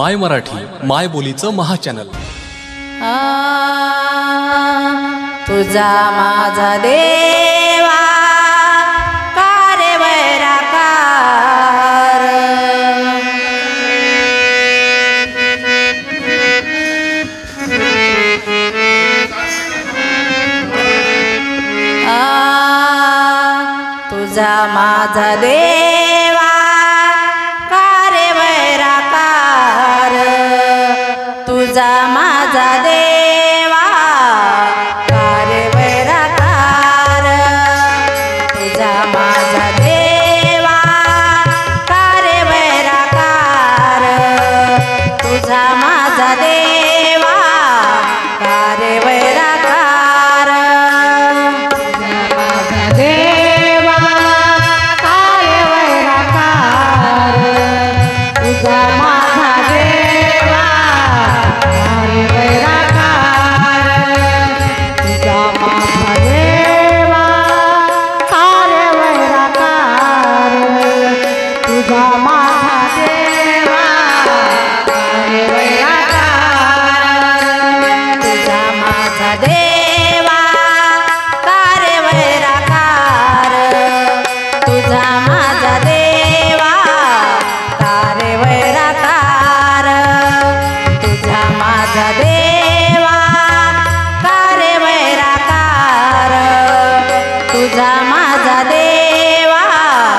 My Marathi माय बोलीचं महाचॅनल. तुझा माझा देवा का रे वैराकार, तुझा माझा देवा का रे वैराकार, तुझा माझा देवा का रे वैराकार, तुझा माझा देवा का रे वैराकार, तुझा माझा देवा का रे वैराकार, तुझा माझा देवा का रे वैराकार, तुझा माझा देवा का रे वैराकार, तुझा माझा देवा का रे वैराकार, तुझा माझा देवा का रे वैराकार, तुझा माझा देवा का रे वैराकार, तुझा माझा देवा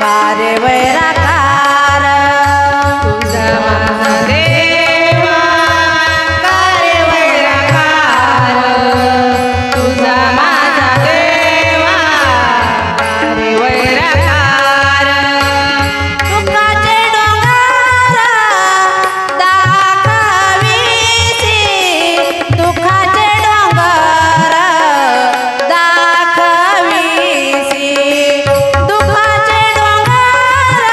का रे वैराकार, तुझा माझा देवा का रे वैराकार, तुझा माझा देवा का रे वैराकार, तुझा माझा देवा का रे वैराकार, तुझा माझा देवा का रे वैराकार, तुकाचे डोंगर दाखविसी, दुःखाचे डोंगर दाखविसी, दुःखाचे डोंगर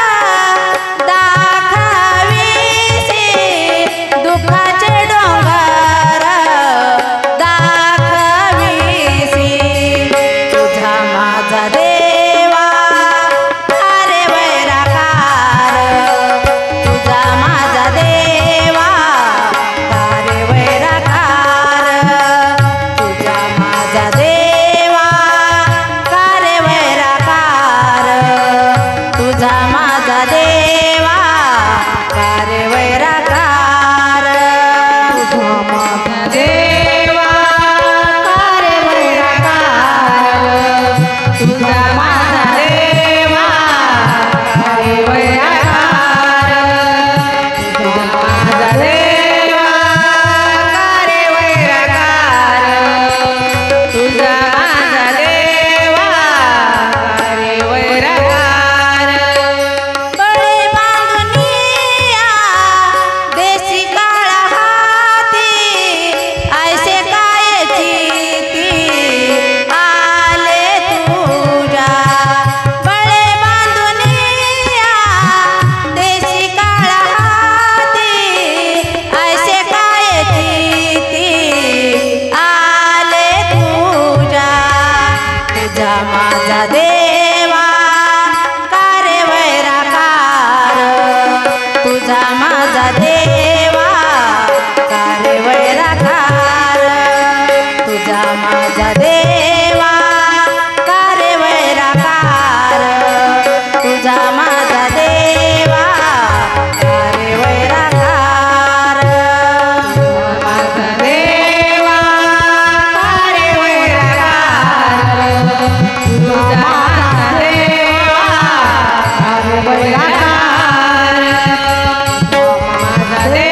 दाखविसी, दुःखाचे डोंगर दाखविसी, तुझा माझा देवा का रे वैराकार, तुझा माझा देवा का रे वैराकार, तुझा माझा देवा का रे वैराकार, तुझा माझा देवा का रे वैराकार, तुझा माझा देवा का रे वैराकार, तुझा माझा देवा का रे वैराकार, तुझा माझा देवा का रे वैराकार, तुझा माझा देवा का रे वैराकार, कळी बांधुनिया देशी काळा हाती, ऐसे काय चिती आले तुझ्या, कळी बांधुनिया देशी काळा हाती, ऐसे काय चिती आले तुझ्या, तुझा माझा देवा का रे वैराकार, तुझा माझा देवा का रे वैराकार, तुझा माझा देवा का रे वैराकार, तुझा माझा देवा का रे वैराकार, तुझा माझा देवा का रे वैराकार, तुझा माझा देवा का रे वैराकार, तुझा माझा देवा